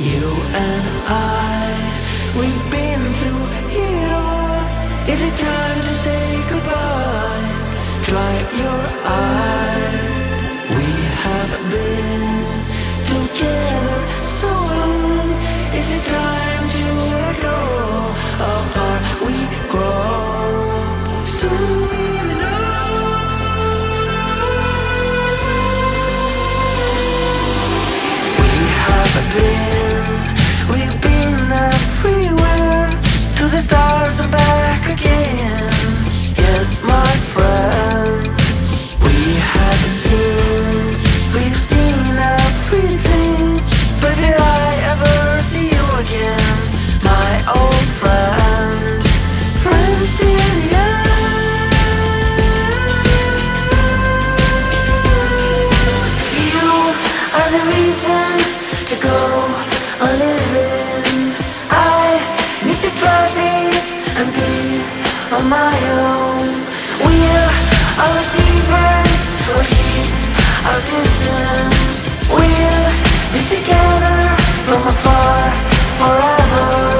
You and I, we've been through it all. Is it time to say goodbye? Dry your eye. We have been together so long. Is it time to let go? Apart we grow. Soon we know. We've been everywhere, to the stars and back again. Yes, my friend, we haven't seen, we've seen everything, but will I ever see you again, my old friend? Friends till the end. You are the reason to go on living. I need to try things and be on my own. We'll always be friends, we'll keep our distance. We'll be together from afar forever.